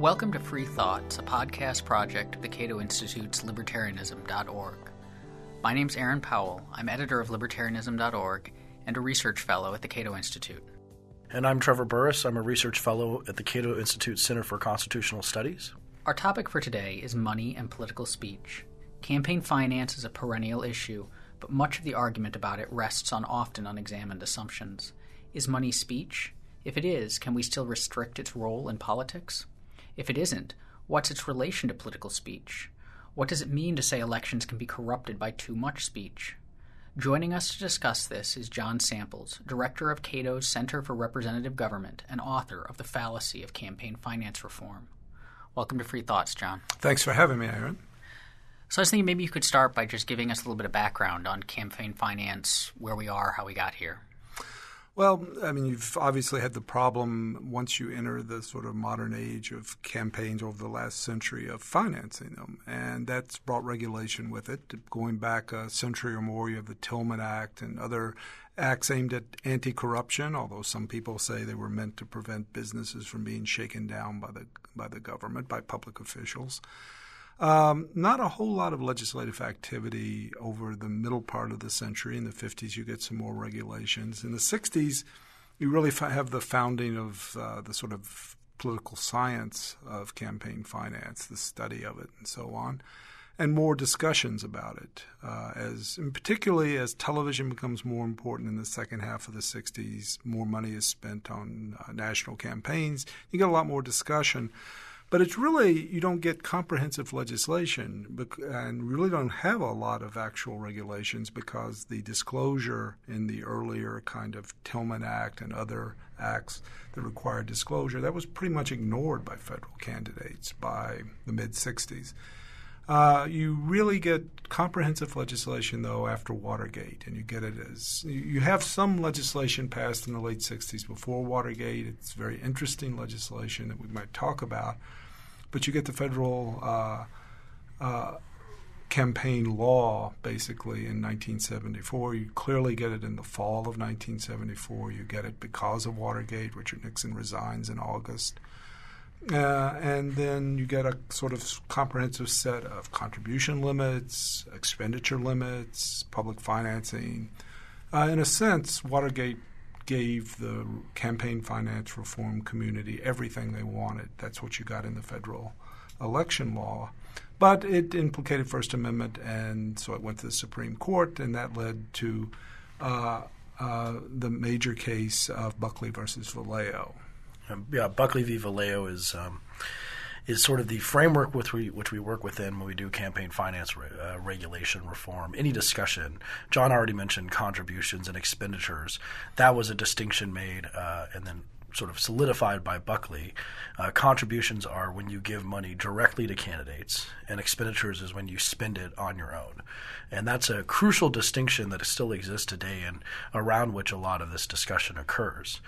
Welcome to Free Thoughts, a podcast project of the Cato Institute's Libertarianism.org. My name's Aaron Powell. I'm editor of Libertarianism.org and a research fellow at the Cato Institute. And I'm Trevor Burrus. I'm a research fellow at the Cato Institute Center for Constitutional Studies. Our topic for today is money and political speech. Campaign finance is a perennial issue, but much of the argument about it rests on often unexamined assumptions. Is money speech? If it is, can we still restrict its role in politics? If it isn't, what's its relation to political speech? What does it mean to say elections can be corrupted by too much speech? Joining us to discuss this is John Samples, director of Cato's Center for Representative Government and author of The Fallacy of Campaign Finance Reform. Welcome to Free Thoughts, John. Thanks for having me, Aaron. So I was thinking maybe you could start by just giving us a little bit of background on campaign finance, where we are, how we got here. Well, I mean, you've obviously had the problem once you enter the sort of modern age of campaigns over the last century of financing them, and that's brought regulation with it. Going back a century or more, you have the Tillman Act and other acts aimed at anti-corruption, although some people say they were meant to prevent businesses from being shaken down by the government, by public officials. Not a whole lot of legislative activity over the middle part of the century. In the 50s, you get some more regulations. In the 60s, you really have the founding of the sort of political science of campaign finance, the study of it and so on, and more discussions about it, particularly as television becomes more important in the second half of the 60s. More money is spent on national campaigns. You get a lot more discussion. But it's really – you don't get comprehensive legislation and really don't have a lot of actual regulations because the disclosure in the earlier kind of Tillman Act and other acts that required disclosure, that was pretty much ignored by federal candidates by the mid-60s. You really get comprehensive legislation, though, after Watergate, and you get it as – you have some legislation passed in the late 60s before Watergate. It's very interesting legislation that we might talk about. But you get the federal campaign law, basically, in 1974. You clearly get it in the fall of 1974. You get it because of Watergate. Richard Nixon resigns in August. And then you get a sort of comprehensive set of contribution limits, expenditure limits, public financing. In a sense, Watergate gave the campaign finance reform community everything they wanted. That's what you got in the federal election law. But it implicated First Amendment, and so it went to the Supreme Court, and that led to the major case of Buckley v. Valeo. Yeah, Buckley v. Valeo is sort of the framework which we work within when we do campaign finance regulation reform. Any discussion, John already mentioned contributions and expenditures. That was a distinction made and then sort of solidified by Buckley. Contributions are when you give money directly to candidates, and expenditures is when you spend it on your own. And that's a crucial distinction that still exists today and around which a lot of this discussion occurs.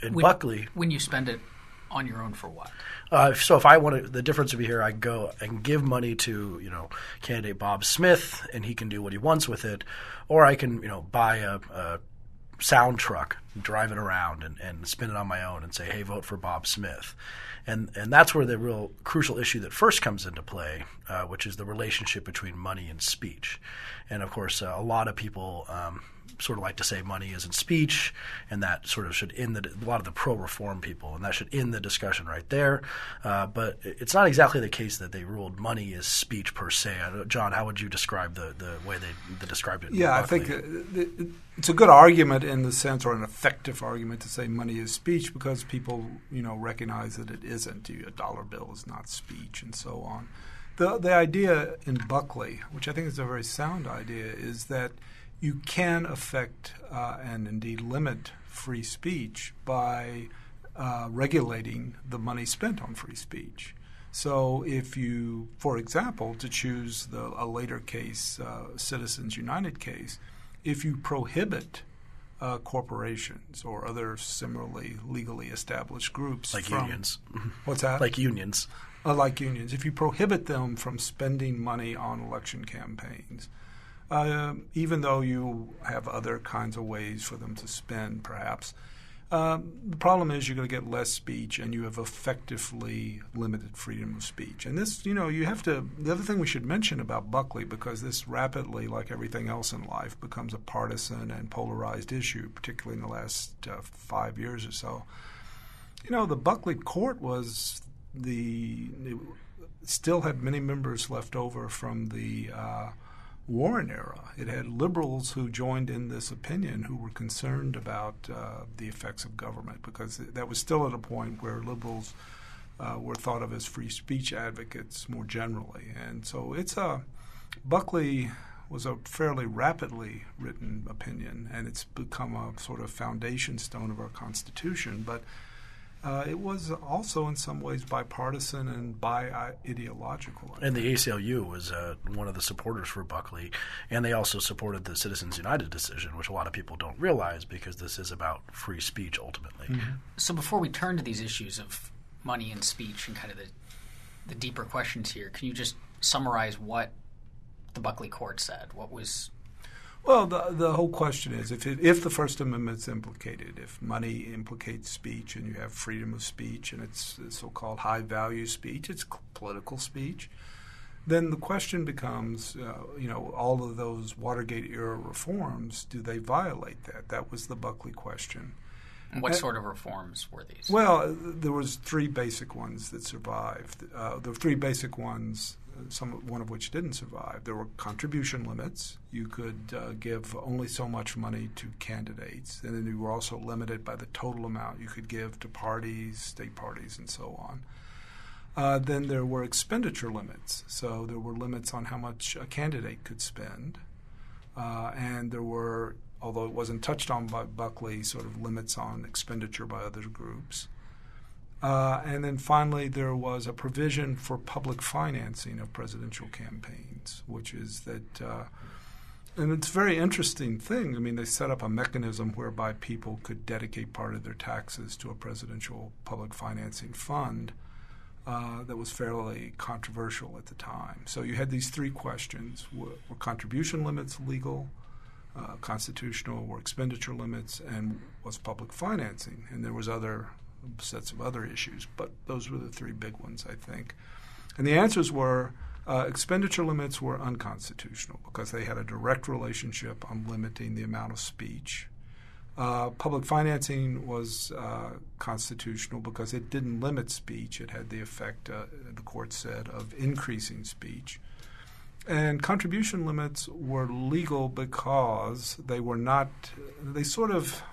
Buckley, when you spend it on your own for what? So if I want to – the difference would be here, I go and give money to, candidate Bob Smith, and he can do what he wants with it, or I can, buy a sound truck, drive it around and spend it on my own and say, hey, vote for Bob Smith. And that's where the real crucial issue that first comes into play, which is the relationship between money and speech. And of course, a lot of people sort of like to say money isn't speech, and that sort of should end a lot of the pro-reform people, and that should end the discussion right there. But it's not exactly the case that they ruled money is speech per se. John, how would you describe the way they described it? Yeah, roughly? I think it's a good argument in the sense, or an effective argument, to say money is speech because people, recognize that it isn't. A dollar bill is not speech, and so on. The idea in Buckley, which I think is a very sound idea, is that you can affect and indeed limit free speech by regulating the money spent on free speech. So if you, for example, to choose a later case, Citizens United case, if you prohibit corporations or other similarly legally established groups like unions. What's that? Like unions. Like unions. If you prohibit them from spending money on election campaigns, even though you have other kinds of ways for them to spend, perhaps, The problem is you're going to get less speech and you have effectively limited freedom of speech. And this, you have to – the other thing we should mention about Buckley, because this rapidly, like everything else in life, becomes a partisan and polarized issue, particularly in the last 5 years or so. The Buckley court was the – still had many members left over from the Warren era. It had liberals who joined in this opinion who were concerned about the effects of government, because that was still at a point where liberals were thought of as free speech advocates more generally. And so Buckley was a fairly rapidly written opinion, and it's become a sort of foundation stone of our Constitution. But it was also in some ways bipartisan and bi-ideological. And the ACLU was one of the supporters for Buckley, and they also supported the Citizens United decision, which a lot of people don't realize because this is about free speech ultimately. Mm-hmm. So before we turn to these issues of money and speech and kind of the deeper questions here, can you just summarize what the Buckley court said? What was... Well, the whole question is if the First Amendment's implicated, if money implicates speech and you have freedom of speech and it's so-called high-value speech, it's political speech, then the question becomes, all of those Watergate-era reforms, do they violate that? That was the Buckley question. And what sort of reforms were these? Well, there was three basic ones that survived. There were three basic ones. One of which didn't survive. There were contribution limits. You could give only so much money to candidates. And then you were also limited by the total amount you could give to parties, state parties, and so on. Then there were expenditure limits. So there were limits on how much a candidate could spend. And there were, although it wasn't touched on by Buckley, sort of limits on expenditure by other groups. And then finally, there was a provision for public financing of presidential campaigns, which is that and it's a very interesting thing. I mean, they set up a mechanism whereby people could dedicate part of their taxes to a presidential public financing fund that was fairly controversial at the time. So you had these three questions. Were contribution limits legal? Constitutional? Were expenditure limits? And was public financing? And there was other sets of other issues, but those were the three big ones, I think. And the answers were expenditure limits were unconstitutional because they had a direct relationship on limiting the amount of speech. Public financing was constitutional because it didn't limit speech. It had the effect, the court said, of increasing speech. And contribution limits were legal because they were not – they sort of –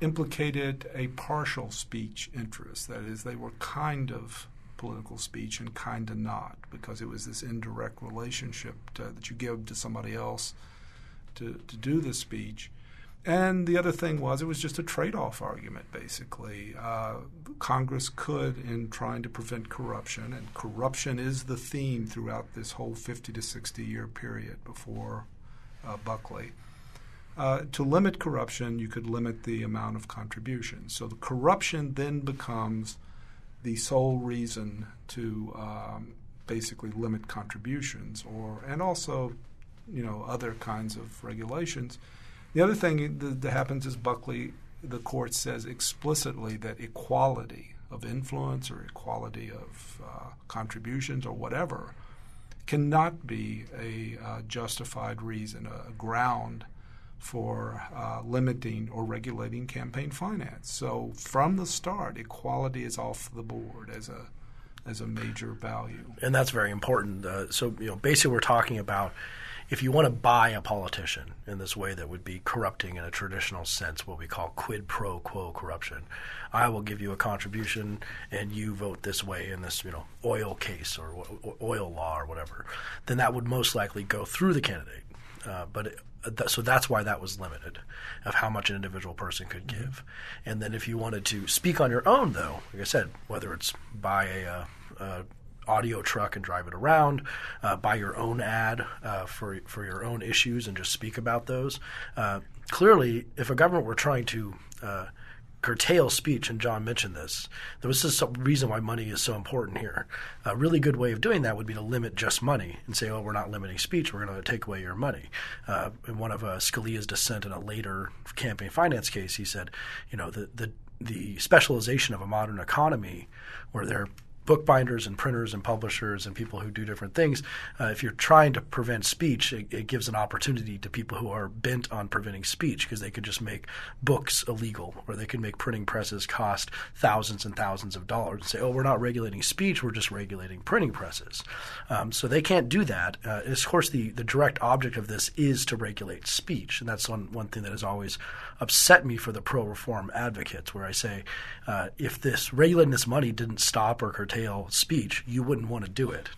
implicated a partial speech interest. That is, they were kind of political speech and kind of not, because it was this indirect relationship that you give to somebody else to do the speech. And the other thing was it was just a trade-off argument, basically. Congress could, in trying to prevent corruption, and corruption is the theme throughout this whole 50 to 60-year period before Buckley, to limit corruption, you could limit the amount of contribution. So the corruption then becomes the sole reason to basically limit contributions, and also, other kinds of regulations. The other thing that happens is Buckley, the court says explicitly that equality of influence or equality of contributions or whatever cannot be a justified reason, a ground for limiting or regulating campaign finance. So from the start, equality is off the board as a major value. And that's very important. So basically we're talking about if you want to buy a politician in this way that would be corrupting in a traditional sense, what we call quid pro quo corruption, I will give you a contribution and you vote this way in this oil case or oil law or whatever, then that would most likely go through the candidate. So that's why that was limited of how much an individual person could give. Mm-hmm. And then if you wanted to speak on your own, though, like I said, whether it's buy a audio truck and drive it around, buy your own ad for your own issues and just speak about those. Clearly, if a government were trying to curtail speech, and John mentioned this. There was this reason why money is so important here. A really good way of doing that would be to limit just money and say, oh, we're not limiting speech. We're going to take away your money. In one of Scalia's dissent in a later campaign finance case, he said, you know, the specialization of a modern economy where there are bookbinders and printers and publishers and people who do different things, if you're trying to prevent speech, it gives an opportunity to people who are bent on preventing speech because they could just make books illegal or they could make printing presses cost thousands and thousands of dollars and say, oh, we're not regulating speech, we're just regulating printing presses. So they can't do that. Of course, the direct object of this is to regulate speech, and that's one thing that has always upset me for the pro-reform advocates, where I say if this regulating this money didn't stop or curtail speech, you wouldn't want to do it.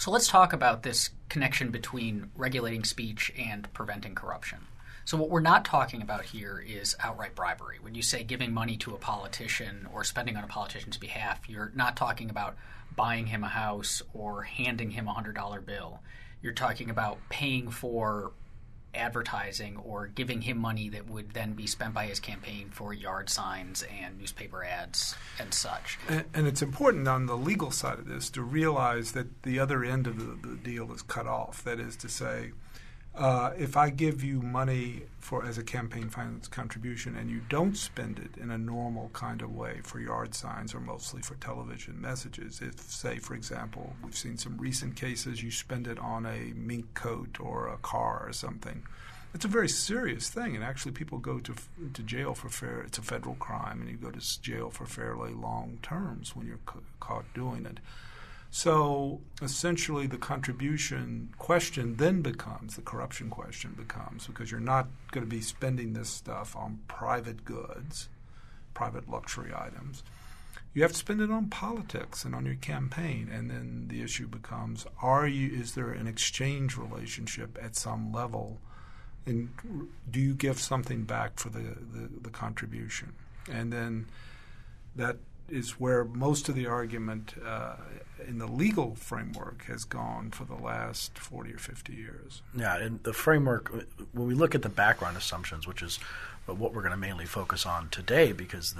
So let's talk about this connection between regulating speech and preventing corruption. So what we're not talking about here is outright bribery. When you say giving money to a politician or spending on a politician's behalf, you're not talking about buying him a house or handing him a $100 bill. You're talking about paying for advertising or giving him money that would then be spent by his campaign for yard signs and newspaper ads and such. And it's important on the legal side of this to realize that the other end of the deal is cut off. That is to say, if I give you money for as a campaign finance contribution and you don't spend it in a normal kind of way for yard signs or mostly for television messages, if, say, for example, we've seen some recent cases, you spend it on a mink coat or a car or something, it's a very serious thing, and actually people go to jail for fair. It's a federal crime, and you go to jail for fairly long terms when you're caught doing it. So essentially the contribution question then becomes, the corruption question becomes, because you're not going to be spending this stuff on private goods, private luxury items. You have to spend it on politics and on your campaign, and then the issue becomes, is there an exchange relationship at some level, and do you give something back for the contribution? And then that is where most of the argument in the legal framework has gone for the last 40 or 50 years. Yeah, and the framework, when we look at the background assumptions, which is what we're going to mainly focus on today, because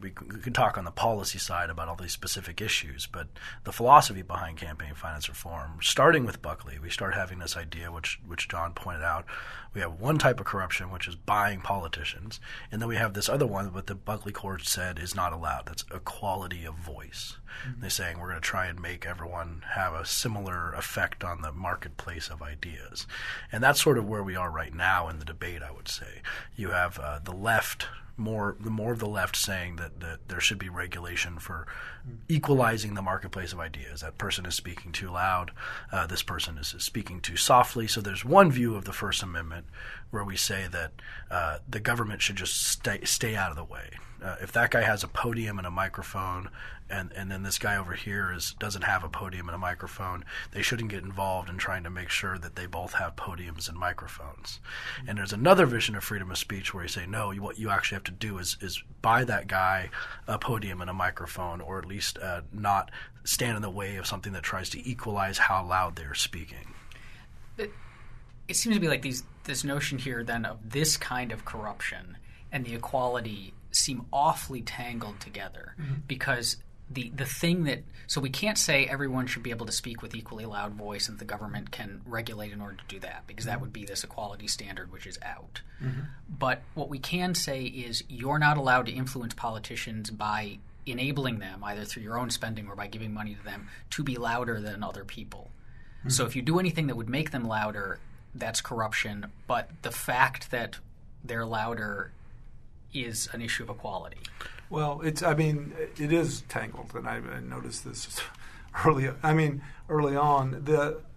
we can talk on the policy side about all these specific issues, but the philosophy behind campaign finance reform, starting with Buckley, we start having this idea, which John pointed out, we have one type of corruption, which is buying politicians, and then we have this other one, what the Buckley court said is not allowed. That's equality of voice. Mm-hmm. They're saying we're going to try and make everyone have a similar effect on the marketplace of ideas. And that's sort of where we are right now in the debate, I would say. You have the left – more of the left saying that there should be regulation for equalizing the marketplace of ideas. That person is speaking too loud. This person is speaking too softly. So there's one view of the First Amendment where we say that the government should just stay out of the way. If that guy has a podium and a microphone and then this guy over here doesn't have a podium and a microphone, they shouldn't get involved in trying to make sure that they both have podiums and microphones. Mm-hmm. And there's another vision of freedom of speech where you say, no, what you actually have to do is buy that guy a podium and a microphone, or at least not stand in the way of something that tries to equalize how loud they're speaking. It seems to be like this notion here then of this kind of corruption and the equality seem awfully tangled together, mm-hmm. because the thing that – so we can't say everyone should be able to speak with equally loud voice and the government can regulate in order to do that, because mm-hmm. that would be this equality standard which is out. Mm-hmm. But what we can say is you're not allowed to influence politicians by enabling them, either through your own spending or by giving money to them, to be louder than other people. Mm-hmm. So if you do anything that would make them louder, that's corruption, but the fact that they're louder is an issue of equality. Well, it is tangled, and I noticed this early on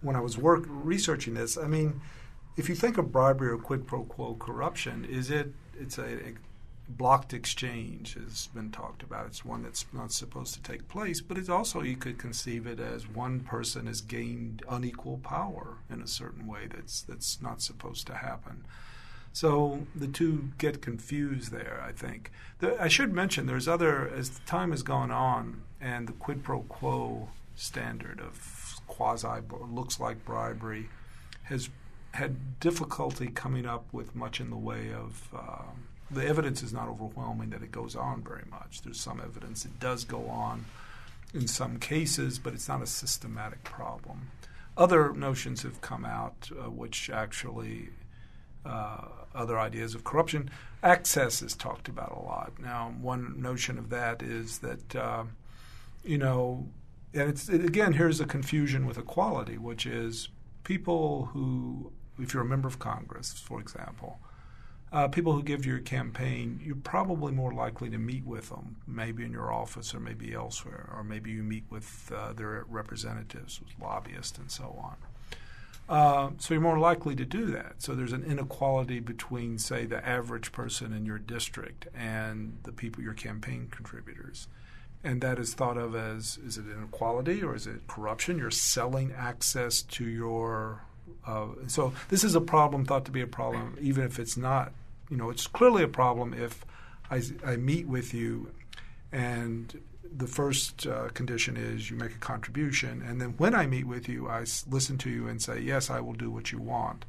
when I was researching this. I mean, if you think of bribery or quid pro quo corruption, it's a blocked exchange has been talked about. It's one that's not supposed to take place, but it's also, you could conceive it as one person has gained unequal power in a certain way that's not supposed to happen. So the two get confused there, I think. I should mention there's other, as the time has gone on and the quid pro quo standard of looks like bribery has had difficulty coming up with much in the way of The evidence is not overwhelming that it goes on very much. There's some evidence it does go on in some cases, but it's not a systematic problem. Other notions have come out, which actually other ideas of corruption. Access is talked about a lot. Now, one notion of that is that, and again, here's a confusion with equality, which is people who, if you're a member of Congress, for example, people who give to your campaign, you're probably more likely to meet with them, maybe in your office or maybe elsewhere, or maybe you meet with their representatives, with lobbyists and so on. So you're more likely to do that. So there's an inequality between, say, the average person in your district and the people, your campaign contributors. And that is thought of as, is it inequality or is it corruption? You're selling access to your so this is a problem thought to be a problem, even if it's not. It's clearly a problem if I meet with you and the first condition is you make a contribution. And then when I meet with you, I listen to you and say, yes, I will do what you want.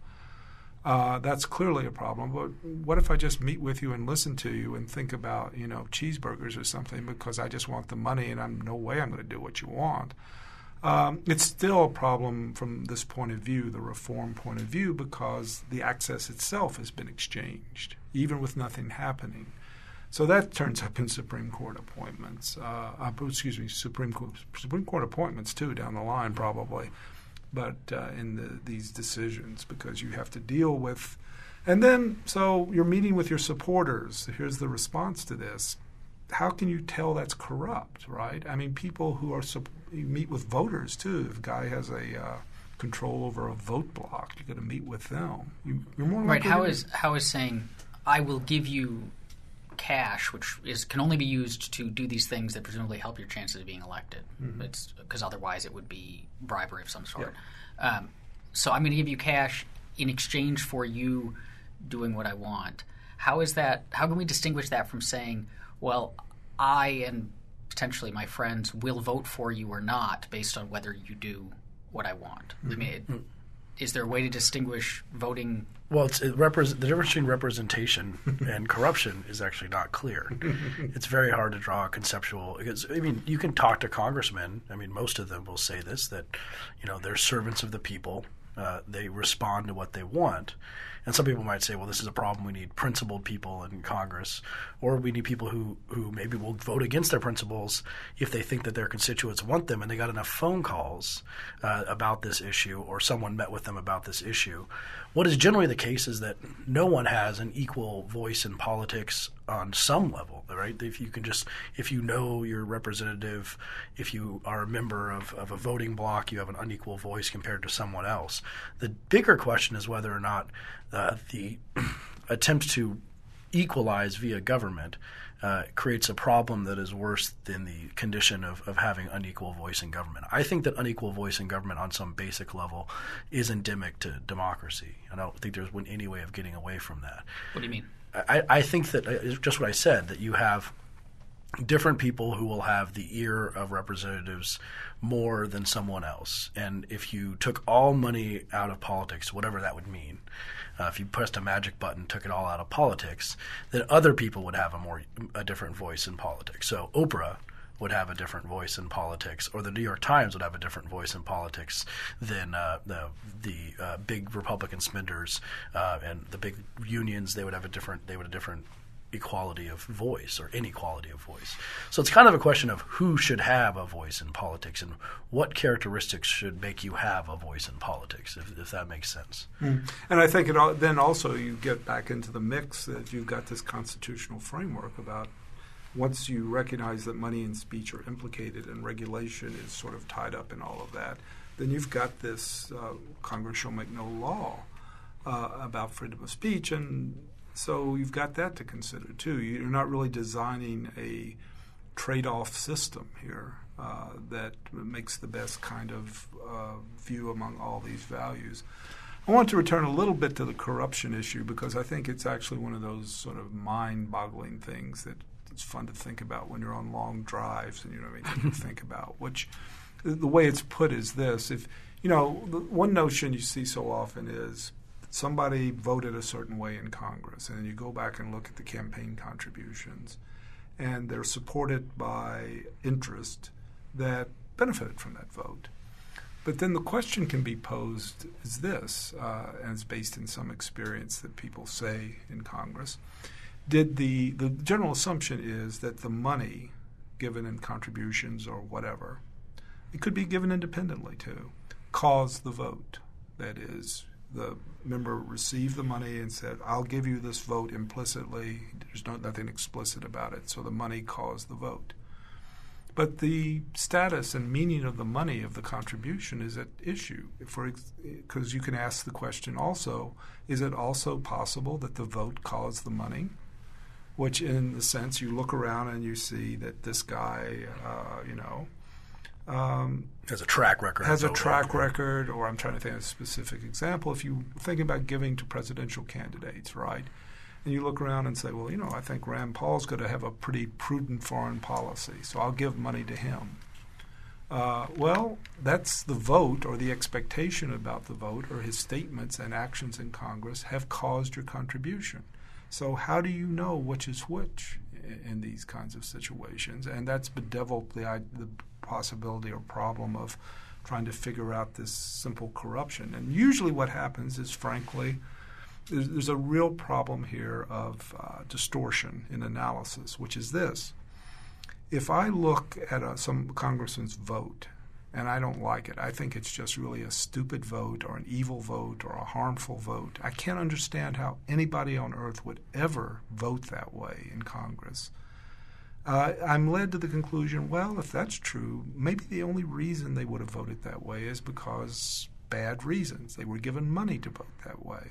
That's clearly a problem. But what if I just meet with you and listen to you and think about, cheeseburgers or something because I just want the money and I'm no way I'm going to do what you want? It's still a problem from this point of view, the reform point of view, because the access itself has been exchanged, even with nothing happening. So that turns up in Supreme Court appointments. Supreme Court appointments too down the line probably, but in these decisions because you have to deal with, and then so you're meeting with your supporters. Here's the response to this: how can you tell that's corrupt, right? I mean, people who are you meet with voters too. If a guy has a control over a vote block, you're going to meet with them. You're more likely to How is saying I will give you cash, which can only be used to do these things that presumably help your chances of being elected. Mm-hmm. It's because otherwise it would be bribery of some sort. Yeah. So I'm going to give you cash in exchange for you doing what I want. How is that? How can we distinguish that from saying, well, I and potentially my friends will vote for you or not based on whether you do what I want? Mm-hmm. I mean, is there a way to distinguish voting? Well, the difference between representation and corruption is actually not clear. It's very hard to draw a conceptual – because, I mean, you can talk to congressmen. I mean, most of them will say this, that, they're servants of the people. They respond to what they want. And some people might say, well, this is a problem. We need principled people in Congress, or we need people who maybe will vote against their principles if they think that their constituents want them and they got enough phone calls about this issue or someone met with them about this issue. What is generally the case is that no one has an equal voice in politics on some level, right? If you know your representative, if you are a member of a voting bloc, you have an unequal voice compared to someone else. The bigger question is whether or not the attempt to equalize via government creates a problem that is worse than the condition of having unequal voice in government. I think that unequal voice in government on some basic level is endemic to democracy. I don't think there's any way of getting away from that. What do you mean? I think that just what I said, that you have different people who will have the ear of representatives more than someone else. And if you took all money out of politics, whatever that would mean, if you pressed a magic button, took it all out of politics, then other people would have a different voice in politics. So Oprah would have a different voice in politics, or the New York Times would have a different voice in politics than the big Republican spenders and the big unions. They would have a different equality of voice or inequality of voice. So it's kind of a question of who should have a voice in politics and what characteristics should make you have a voice in politics, if that makes sense. Mm. And I think then also you get back into the mix that you've got this constitutional framework about once you recognize that money and speech are implicated and regulation is sort of tied up in all of that, then you've got this Congress shall make no law about freedom of speech. And so you've got that to consider too. You're not really designing a trade-off system here that makes the best kind of view among all these values. I want to return a little bit to the corruption issue because I think it's actually one of those sort of mind-boggling things that it's fun to think about when you're on long drives and you don't have anything to think about, which the way it's put is this. One notion you see so often is somebody voted a certain way in Congress, and you go back and look at the campaign contributions, and they're supported by interest that benefited from that vote. But then the question can be posed is this, and it's based in some experience that people say in Congress, did the general assumption is that the money given in contributions or whatever, it could be given independently too, caused the vote. That is, the member received the money and said, I'll give you this vote implicitly. There's nothing explicit about it. So the money caused the vote. But the status and meaning of the money of the contribution is at issue, because you can ask the question also, is it also possible that the vote caused the money? Which in the sense you look around and you see that this guy, has a track record, or I'm trying to think of a specific example. If you think about giving to presidential candidates, right, and you look around and say, well, you know, I think Rand Paul's going to have a pretty prudent foreign policy, so I'll give money to him. Well, that's the vote or the expectation about the vote or his statements and actions in Congress have caused your contribution. So how do you know which is which in these kinds of situations? And that's bedeviled the possibility or problem of trying to figure out this simple corruption. And usually what happens is, frankly, there's a real problem here of distortion in analysis, which is this. If I look at some congressman's vote and I don't like it, I think it's just really a stupid vote or an evil vote or a harmful vote. I can't understand how anybody on earth would ever vote that way in Congress. I'm led to the conclusion, well, if that's true, maybe the only reason they would have voted that way is because bad reasons. They were given money to vote that way.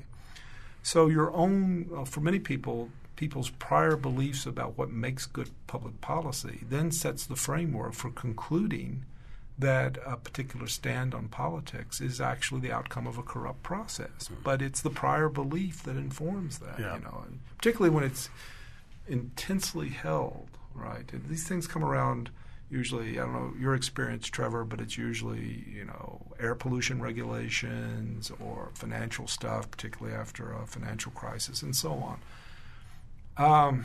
So your own, for many people, people's prior beliefs about what makes good public policy then sets the framework for concluding that a particular stand on politics is actually the outcome of a corrupt process. Mm-hmm. But it's the prior belief that informs that, yeah. And particularly when it's intensely held, right? And these things come around usually, I don't know your experience, Trevor, but it's usually, air pollution regulations or financial stuff, particularly after a financial crisis and so on.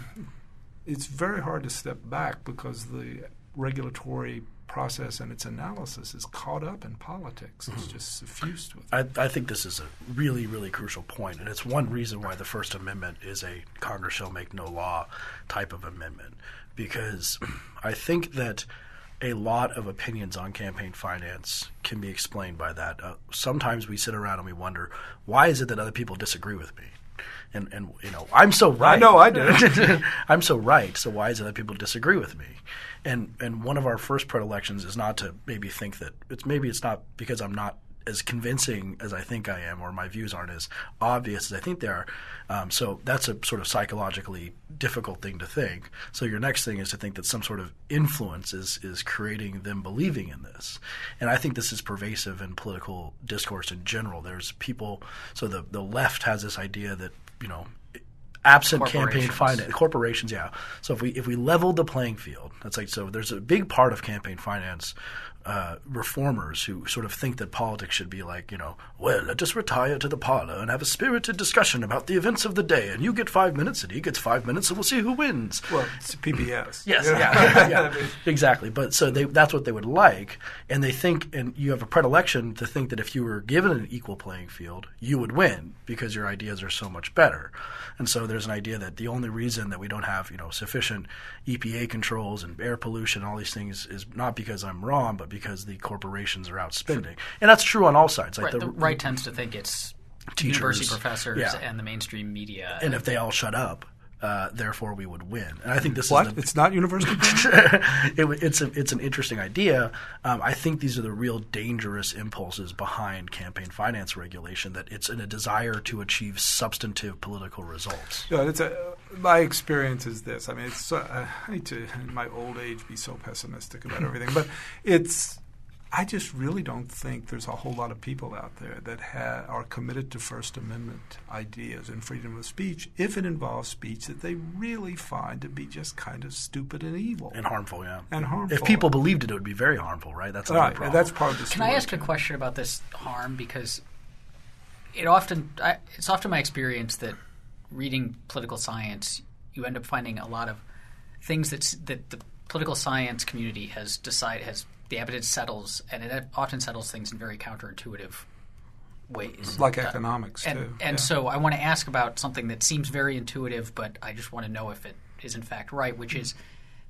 It's very hard to step back because the regulatory process and its analysis is caught up in politics. It's just suffused with it. I think this is a really, really crucial point, and it's one reason why the First Amendment is a Congress shall make no law type of amendment, because I think that a lot of opinions on campaign finance can be explained by that. Sometimes we sit around and we wonder, why is it that other people disagree with me? And I'm so right. I know I did. I'm so right. So why is it that people disagree with me? And one of our first predilections is not to maybe think that it's not because I'm not as convincing as I think I am, or my views aren't as obvious as I think they are. So that's a sort of psychologically difficult thing to think. So your next thing is to think that some sort of influence is creating them believing in this. And I think this is pervasive in political discourse in general. There's people – so the left has this idea that, absent campaign finance – corporations, yeah. So if we leveled the playing field, that's like – so there's a big part of campaign finance – reformers who sort of think that politics should be like, well, let us retire to the parlor and have a spirited discussion about the events of the day, and you get 5 minutes and he gets 5 minutes and we'll see who wins. Well, it's PBS. Yes, yeah. Exactly. But so that's what they would like, and they think, and you have a predilection to think that if you were given an equal playing field, you would win because your ideas are so much better. And so there's an idea that the only reason that we don't have, sufficient EPA controls and air pollution and all these things is not because I'm wrong, but because the corporations are outspending. And that's true on all sides. Like the right tends to think it's teachers, university professors, yeah, and the mainstream media. And if they all shut up, therefore we would win. And I think this is – it's not university? It's an interesting idea. I think these are the real dangerous impulses behind campaign finance regulation, that it's in a desire to achieve substantive political results. Yeah, my experience is this. I mean, it's I hate to, in my old age, be so pessimistic about everything, but it's – I just really don't think there's a whole lot of people out there that are committed to First Amendment ideas and freedom of speech if it involves speech that they really find to be just kind of stupid and evil. And harmful, yeah. And harmful. If people believed it, it would be very harmful, right? That's another problem. That's part of the story. Can I ask a question about this harm? Because it's often my experience that reading political science, you end up finding a lot of things that the political science community has the evidence settles, and it often settles things in very counterintuitive ways. Like economics, too. And so I want to ask about something that seems very intuitive, but I just want to know if it is in fact right, which is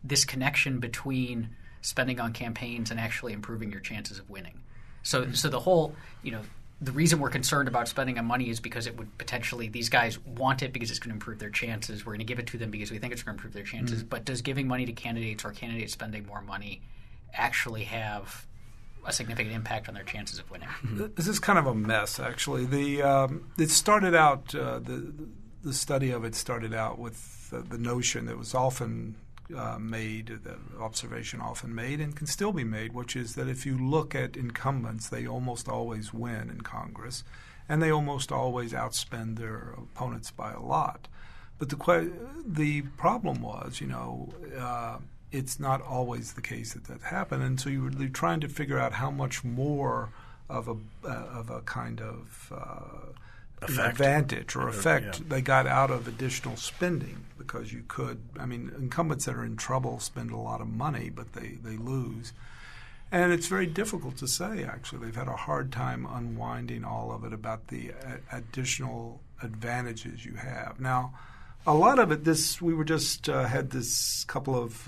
this connection between spending on campaigns and actually improving your chances of winning. So the whole, the reason we're concerned about spending on money is because it would potentially – these guys want it because it's going to improve their chances. We're going to give it to them because we think it's going to improve their chances. Mm-hmm. But does giving money to candidates or candidates spending more money actually have a significant impact on their chances of winning? Mm-hmm. This is kind of a mess, actually. It started out the study of it started out with the notion that was often the observation often made and can still be made, which is that if you look at incumbents, they almost always win in Congress, and they almost always outspend their opponents by a lot. But the problem was, it's not always the case that happened, and so you're trying to figure out how much more of a kind of advantage or effect they got out of additional spending, because you could – incumbents that are in trouble spend a lot of money, but they lose. And it's very difficult to say, actually. They've had a hard time unwinding all of it about the additional advantages you have. Now, a lot of it, we were just had this couple of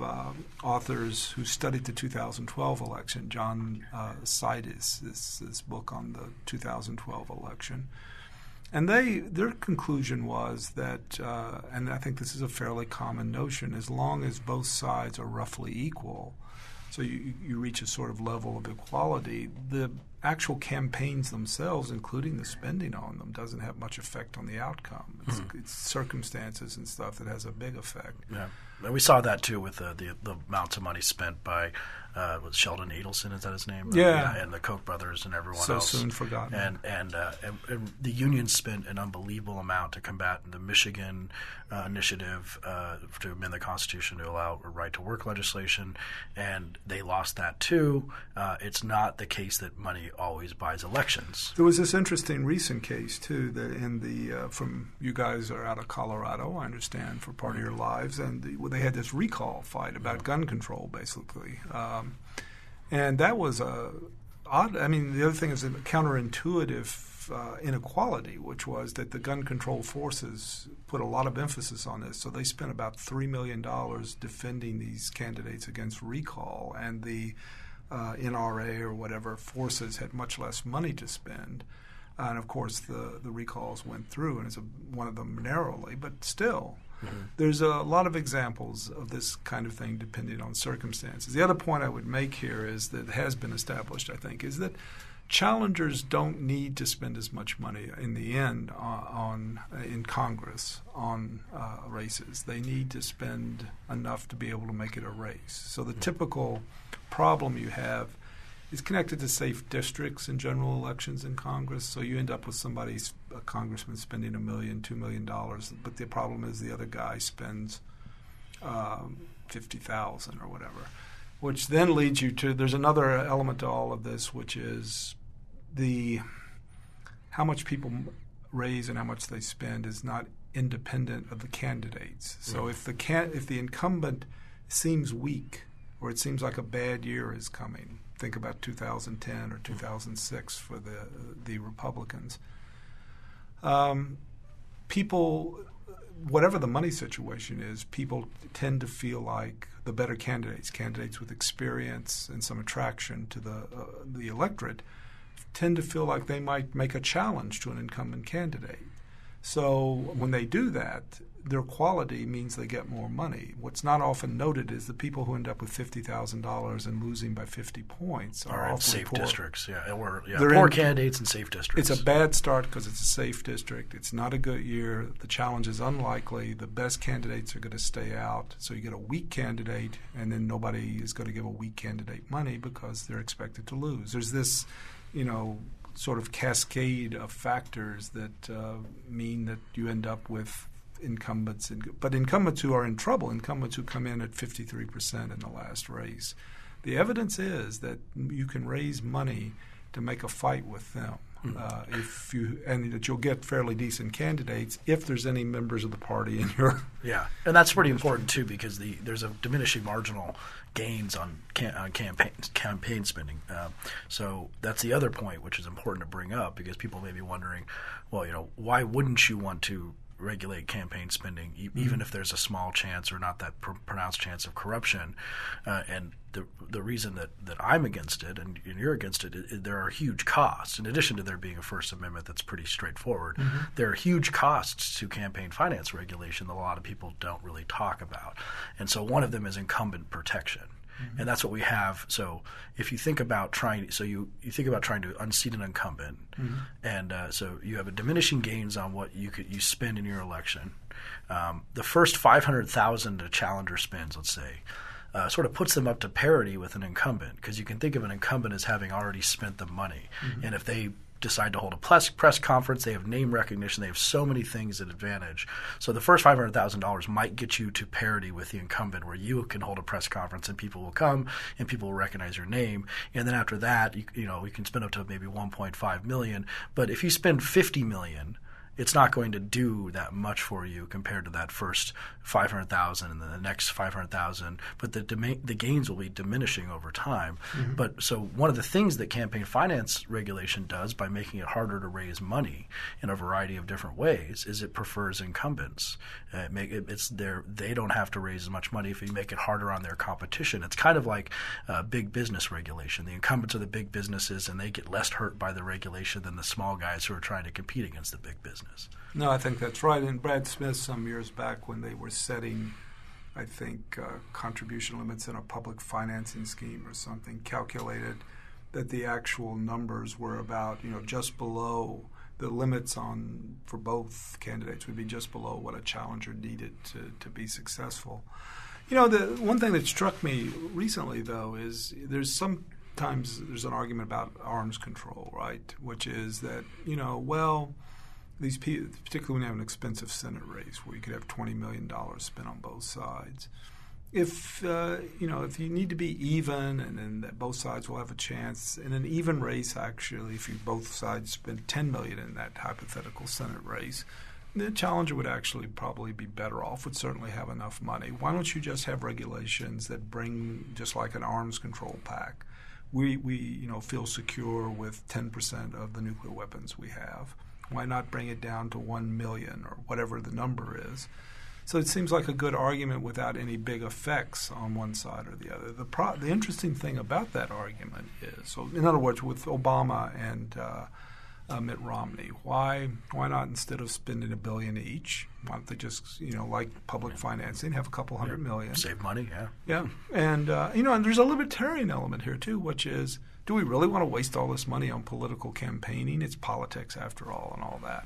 authors who studied the 2012 election. John Sidis, this book on the 2012 election. And their conclusion was that, and I think this is a fairly common notion, as long as both sides are roughly equal, so you reach a sort of level of equality, the actual campaigns themselves, including the spending on them, doesn't have much effect on the outcome. It's circumstances and stuff that has a big effect. Yeah, and we saw that too with the amounts of money spent by Sheldon Adelson, is that his name? Yeah. And the Koch brothers and everyone else. So soon forgotten. And the union spent an unbelievable amount to combat the Michigan initiative to amend the Constitution to allow right-to-work legislation, and they lost that too. It's not the case that money always buys elections. There was this interesting recent case too that from you guys are out of Colorado, I understand, for part of your lives, and they had this recall fight about gun control, basically. And that was odd. The other thing is a counterintuitive inequality, which was that the gun control forces put a lot of emphasis on this. So they spent about $3 million defending these candidates against recall, and the NRA or whatever forces had much less money to spend. And, of course, the recalls went through, and it's one of them narrowly, but still. Mm-hmm. There's a lot of examples of this kind of thing depending on circumstances. The other point I would make here is that has been established, I think, is that challengers don't need to spend as much money in the end in Congress on races. They need to spend enough to be able to make it a race. So the typical problem you have is connected to safe districts in general elections in Congress. So you end up with a congressman spending $1 million, $2 million, but the problem is the other guy spends $50,000 or whatever, which then leads you to – there's another element to all of this, which is how much people raise and how much they spend is not independent of the candidates. So if the incumbent seems weak or it seems like a bad year is coming – think about 2010 or 2006 for the Republicans. People, whatever the money situation is, people tend to feel like the better candidates with experience and some attraction to the electorate, tend to feel like they might make a challenge to an incumbent candidate. So when they do that, their quality means they get more money. What's not often noted is the people who end up with $50,000 and losing by 50 points are often safe poor. Districts, yeah. They're poor candidates in safe districts. It's a bad start because it's a safe district. It's not a good year. The challenge is unlikely. The best candidates are going to stay out. So you get a weak candidate, and then nobody is going to give a weak candidate money because they're expected to lose. There's this, sort of cascade of factors that mean that you end up with incumbents, but incumbents who are in trouble, incumbents who come in at 53% in the last race. The evidence is that you can raise money to make a fight with them. and that you'll get fairly decent candidates if there's any members of the party in your and that's pretty important too, because there's a diminishing marginal gains on campaign spending. So that's the other point, which is important to bring up, because people may be wondering, well, you know, why wouldn't you want to regulate campaign spending, even if there's a small chance or not that pronounced chance of corruption, and the reason that I'm against it and you're against it, there are huge costs. In addition to there being a First Amendment that's pretty straightforward, there are huge costs to campaign finance regulation that a lot of people don't really talk about. And so one of them is incumbent protection. And that's what we have. So if you think about trying to unseat an incumbent, and so you have a diminishing gains on what you spend in your election. The first $500,000 a challenger spends, let's say, sort of puts them up to parity with an incumbent, because you can think of an incumbent as having already spent the money, and if they decide to hold a press conference, they have name recognition, they have so many things at advantage. So the first $500,000 might get you to parity with the incumbent, where you can hold a press conference and people will come and people will recognize your name. And then after that, you can spend up to maybe $1.5 million. But if you spend $50 million, it's not going to do that much for you compared to that first $500,000 and then the next $500,000. But the gains will be diminishing over time. But so one of the things that campaign finance regulation does, by making it harder to raise money in a variety of different ways, is it prefers incumbents. They don't have to raise as much money if you make it harder on their competition. It's kind of like big business regulation. The incumbents are the big businesses, and they get less hurt by the regulation than the small guys who are trying to compete against the big business. No, I think that's right. And Brad Smith, some years back when they were setting, I think, contribution limits in a public financing scheme or something, calculated that the actual numbers were about, just below the limits for both candidates would be just below what a challenger needed to be successful. The one thing that struck me recently, though, is there's an argument about arms control, right? Which is that, these people, particularly when you have an expensive Senate race where you could have $20 million spent on both sides, if you need to be even, and then that both sides will have a chance in an even race. Actually, if you both sides spend $10 million in that hypothetical Senate race, the challenger would actually probably be better off, would certainly have enough money. Why don't you just have regulations that bring, just like an arms control pact, we feel secure with 10% of the nuclear weapons we have. Why not bring it down to 1 million or whatever the number is? So it seems like a good argument without any big effects on one side or the other. The interesting thing about that argument is, so in other words, with Obama and Mitt Romney, why not, instead of spending $1 billion each, why don't they just, like public financing, have a couple hundred million? Save money, yeah. And there's a libertarian element here too, which is, do we really want to waste all this money on political campaigning? It's politics after all and all that.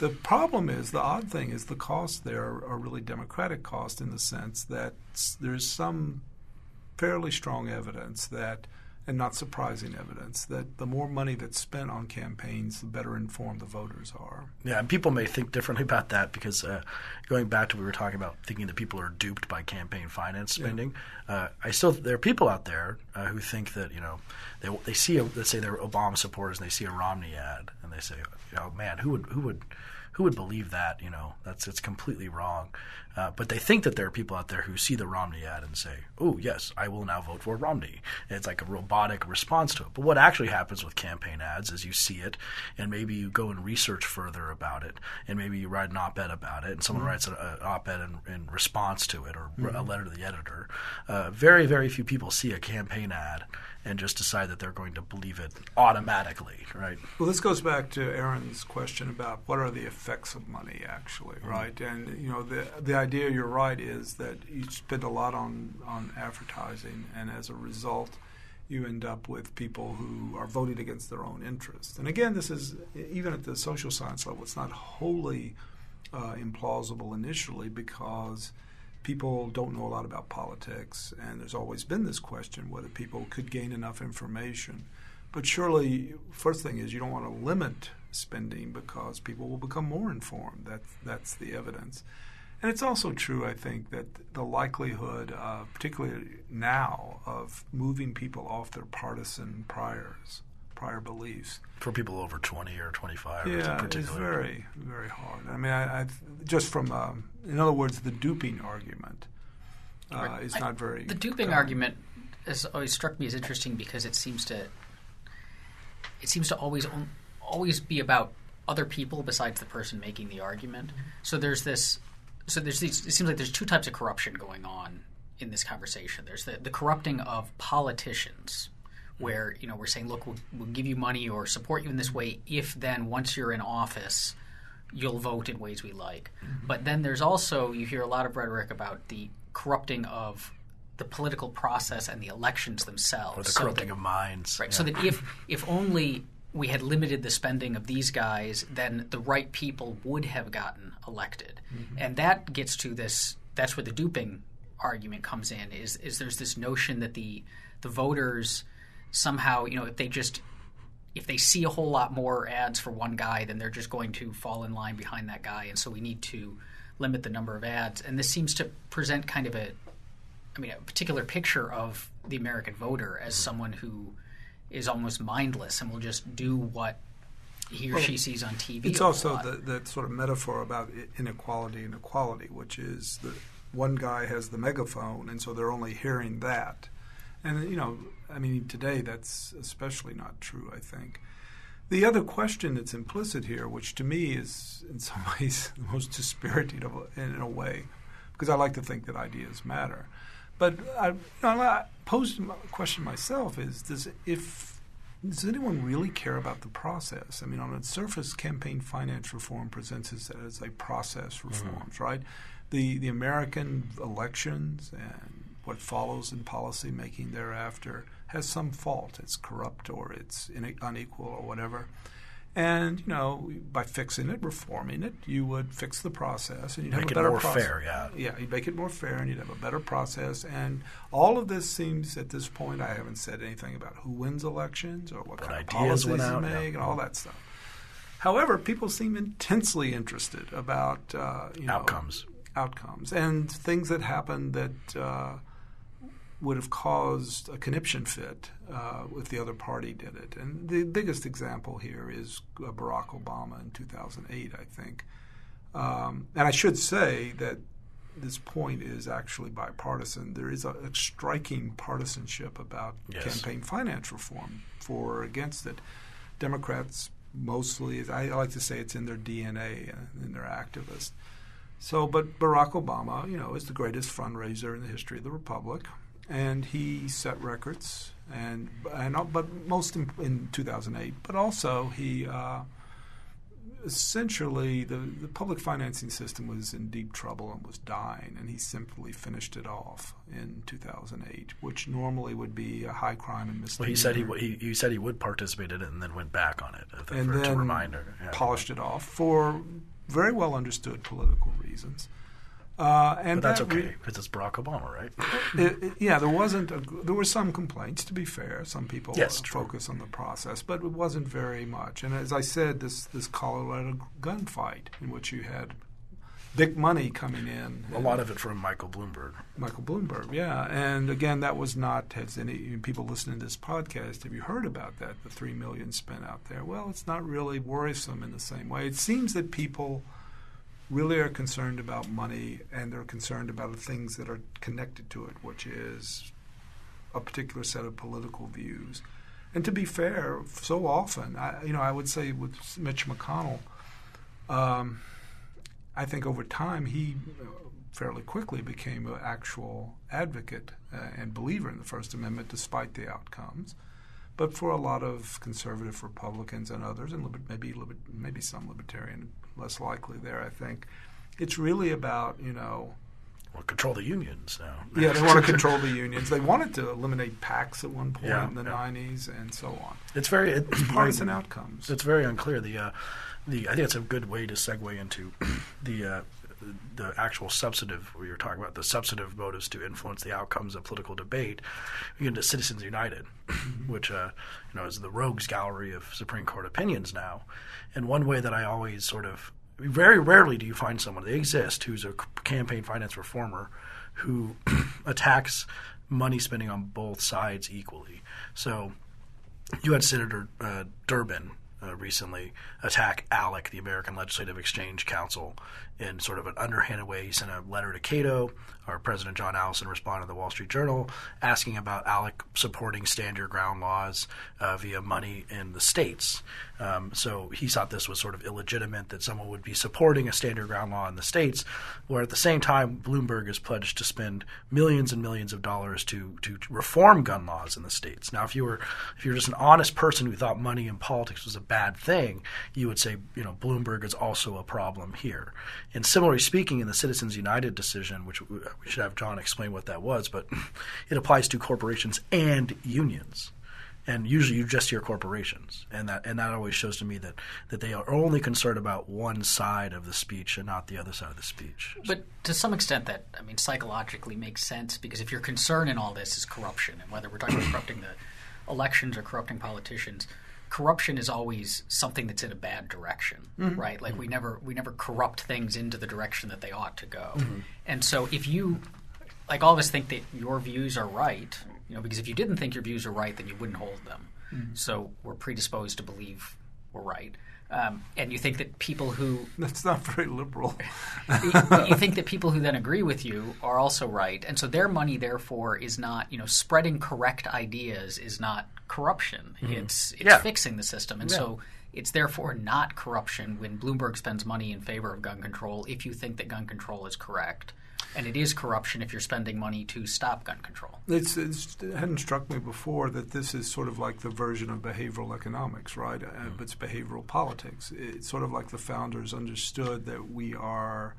The problem is, the odd thing is, the costs there are really Democratic costs, in the sense that there's some fairly strong evidence that, and not surprising evidence, that the more money that's spent on campaigns, the better informed the voters are. Yeah, and people may think differently about that, because going back to what we were talking about, thinking that people are duped by campaign finance spending, there are people out there who think that, they see, let's say they're Obama supporters and they see a Romney ad and they say, man, who would believe that? It's completely wrong. But they think that there are people out there who see the Romney ad and say, oh, yes, I will now vote for Romney. And it's like a robotic response to it. But what actually happens with campaign ads is you see it, and maybe you go and research further about it, and maybe you write an op-ed about it, and someone writes an op-ed in response to it, or a letter to the editor. Very, very few people see a campaign ad and just decide that they're going to believe it automatically, right? Well, this goes back to Aaron's question about what are the effects of money, actually, right? And, the idea, you're right, is that you spend a lot on advertising, and as a result, you end up with people who are voting against their own interests. And again, this is, even at the social science level, it's not wholly implausible initially, because people don't know a lot about politics, and there's always been this question whether people could gain enough information. But surely, first thing is, you don't want to limit spending, because people will become more informed. That's the evidence. And it's also true, I think, that the likelihood, particularly now, of moving people off their partisan priors prior beliefs. For people over 20 or 25, yeah, it's very, very hard. I mean, in other words, the duping argument is not very. The duping argument has always struck me as interesting because it seems to always be about other people besides the person making the argument. Mm-hmm. It seems like there's two types of corruption going on in this conversation. There's the corrupting of politicians, where we're saying, look, we'll give you money or support you in this way if then once you're in office, you'll vote in ways we like. Mm-hmm. But then there's also, you hear a lot of rhetoric about the corrupting of the political process and the elections themselves. Or the corrupting of minds. Right. Yeah. So that if only we had limited the spending of these guys, then the right people would have gotten elected. Mm-hmm. And that gets to this – that's where the duping argument comes in, is there's this notion that the voters – somehow, if they see a whole lot more ads for one guy, then they're just going to fall in line behind that guy, and so we need to limit the number of ads. And this seems to present kind of a particular picture of the American voter as someone who is almost mindless and will just do what he or she sees on TV. It's also that sort of metaphor about inequality, which is that one guy has the megaphone, and so they're only hearing that. And, today that's especially not true, I think. The other question that's implicit here, which to me is in some ways the most dispiriting in a way, because I like to think that ideas matter. But I posed a question myself is, does anyone really care about the process? I mean, on its surface, campaign finance reform presents it as a process reform, mm-hmm. right? The American elections and what follows in policy making thereafter has some fault. It's corrupt or it's unequal or whatever. And, by fixing it, reforming it, you would fix the process and you'd have a better process. Make it more fair, yeah. Yeah, you'd make it more fair and you'd have a better process. And all of this seems, at this point, I haven't said anything about who wins elections or what kind of policies you make and all that stuff. However, people seem intensely interested about outcomes and things that happen that would have caused a conniption fit if the other party did it. And the biggest example here is Barack Obama in 2008, I think. And I should say that this point is actually bipartisan. There is a striking partisanship about campaign finance reform for or against it. Democrats mostly, I like to say it's in their DNA and in their activists. So, but Barack Obama, is the greatest fundraiser in the history of the Republic. And he set records, but most in 2008. But also, he essentially the public financing system was in deep trouble and was dying, and he simply finished it off in 2008, which normally would be a high crime and misdemeanor. Well, he said he would participate in it, and then went back on it to remind her. Yeah. Polished it off for very well understood political reasons. But that's okay because it's Barack Obama, right? There were some complaints, to be fair. Some people focus on the process, but it wasn't very much. And as I said, this Colorado gunfight in which you had big money coming in. A lot of it from Michael Bloomberg, yeah. And again, that was not – has any people listening to this podcast, have you heard about that, the $3 million spent out there? Well, it's not really worrisome in the same way. It seems that people really are concerned about money and they're concerned about the things that are connected to it, which is a particular set of political views. And to be fair, so often, I would say with Mitch McConnell – I think over time he fairly quickly became an actual advocate and believer in the First Amendment despite the outcomes. But for a lot of conservative Republicans and others, and maybe some libertarian, less likely there, I think, it's really about, control the unions now. Yeah, they want to control the unions. They wanted to eliminate PACs at one point in the 90s and so on. It's very partisan outcomes. It's very unclear. I think it's a good way to segue into the actual substantive. We were talking about the substantive motives to influence the outcomes of political debate. We get into Citizens United, which is the rogues gallery of Supreme Court opinions now. And one way that I always sort of very rarely do you find someone they exist who's a campaign finance reformer who attacks money spending on both sides equally. So You had Senator Durbin recently attack ALEC, the American Legislative Exchange Council, in sort of an underhanded way. He sent a letter to Cato, or President John Adelson responded to the Wall Street Journal, asking about ALEC supporting stand your ground laws via money in the states. So he thought this was sort of illegitimate that someone would be supporting a stand your ground law in the states, where at the same time Bloomberg is pledged to spend millions and millions of dollars to reform gun laws in the states. Now, if you're just an honest person who thought money in politics was a bad thing, you would say, you know, Bloomberg is also a problem here. And similarly speaking, in the Citizens United decision, which we should have John explain what that was, but it applies to corporations and unions. And usually you just hear corporations, and that always shows to me that they are only concerned about one side of the speech and not the other side of the speech. But to some extent that, I mean, psychologically makes sense, because if your concern in all this is corruption, and whether we're talking about corrupting the elections or corrupting politicians, corruption is always something that's in a bad direction, mm-hmm. right? Like mm-hmm. we never corrupt things into the direction that they ought to go. Mm-hmm. And so if you, like all of us, think that your views are right, you know, because if you didn't think your views are right, then you wouldn't hold them. Mm-hmm. So we're predisposed to believe we're right. And you think that people who – That's not very liberal. you think that people who then agree with you are also right. And so their money, therefore, is not – you know, spreading correct ideas is not corruption. Mm-hmm. It's fixing the system. And so it's therefore not corruption when Bloomberg spends money in favor of gun control if you think that gun control is correct. And it is corruption if you're spending money to stop gun control. It hadn't struck me before that this is sort of like the version of behavioral economics, right? Mm-hmm. But it's behavioral politics. It's sort of like the founders understood that we are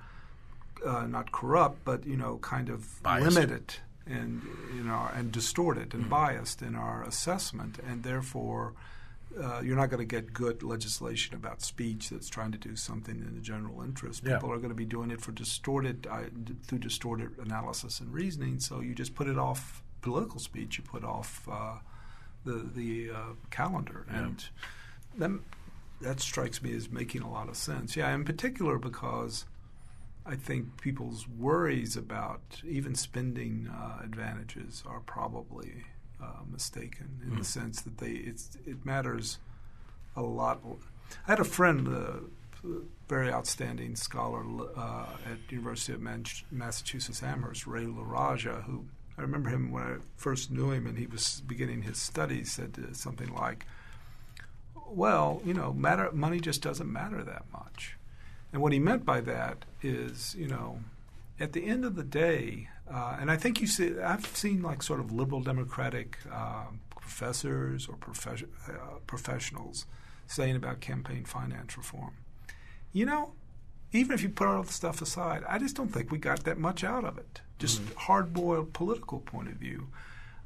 not corrupt, but, you know, kind of biased, limited and, you know, and distorted and mm-hmm. biased in our assessment, and therefore you're not going to get good legislation about speech that's trying to do something in the general interest. People are going to be doing it for through distorted analysis and reasoning. So you just put it off political speech. You put off the calendar, and that strikes me as making a lot of sense. Yeah, in particular because I think people's worries about even spending advantages are probably mistaken in the sense that it matters a lot. I had a friend, a very outstanding scholar at University of Massachusetts Amherst, Ray LaRaja, who I remember him when I first knew him and he was beginning his studies, said something like, well, you know, money just doesn't matter that much. And what he meant by that is, you know, at the end of the day, and I think I've seen like sort of liberal democratic professors or professionals saying about campaign finance reform, you know, even if you put all the stuff aside, I just don't think we got that much out of it, just hard-boiled political point of view.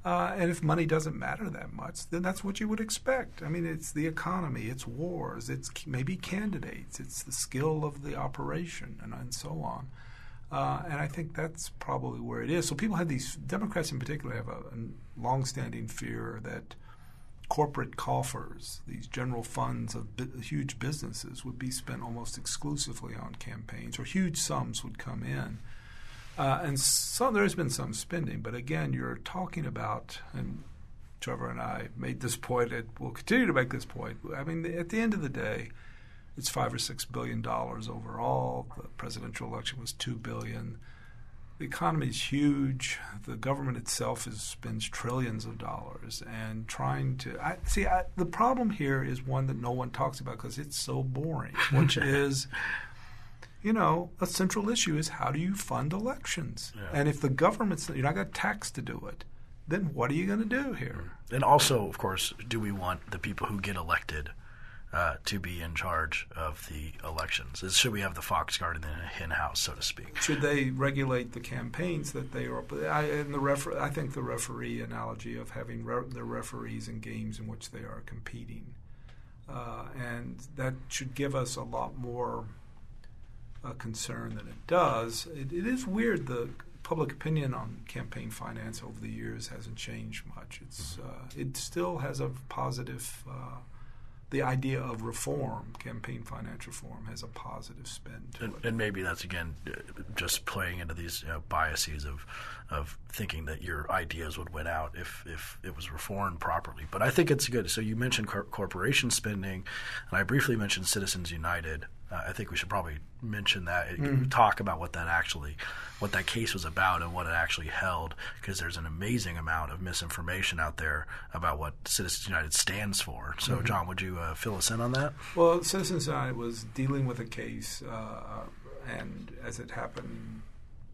And if money doesn't matter that much, then that's what you would expect. I mean, it's the economy, it's wars, it's maybe candidates, it's the skill of the operation and so on. And I think that's probably where it is. So people have these – Democrats in particular have a longstanding fear that corporate coffers, these general funds of huge businesses, would be spent almost exclusively on campaigns, or huge sums would come in. And so there's been some spending. But again, you're talking about – and Trevor and I made this point and will continue to make this point. I mean, at the end of the day, it's $5 or $6 billion overall. The presidential election was $2 billion. The economy is huge. The government itself spends trillions of dollars. And trying to the problem here is one that no one talks about because it's so boring, which is, you know, a central issue is how do you fund elections? Yeah. And if the government's you're not going to tax to do it, then what are you going to do here? And also, of course, do we want the people who get elected to be in charge of the elections? Should we have the fox garden in a hen house, so to speak? Should they regulate the campaigns that they are – I think the referee analogy of having the referees in games in which they are competing. And that should give us a lot more concern than it does. It is weird. The public opinion on campaign finance over the years hasn't changed much. It still has a positive the idea of reform, campaign finance reform, has a positive spin to it. And maybe that's, again, just playing into these biases of thinking that your ideas would win out if it was reformed properly. But I think it's good. So you mentioned corporation spending, and I briefly mentioned Citizens United. I think we should probably mention that, talk about what that case was about and what it actually held, because there's an amazing amount of misinformation out there about what Citizens United stands for. So, John, would you fill us in on that? Well, Citizens United was dealing with a case, and as it happened,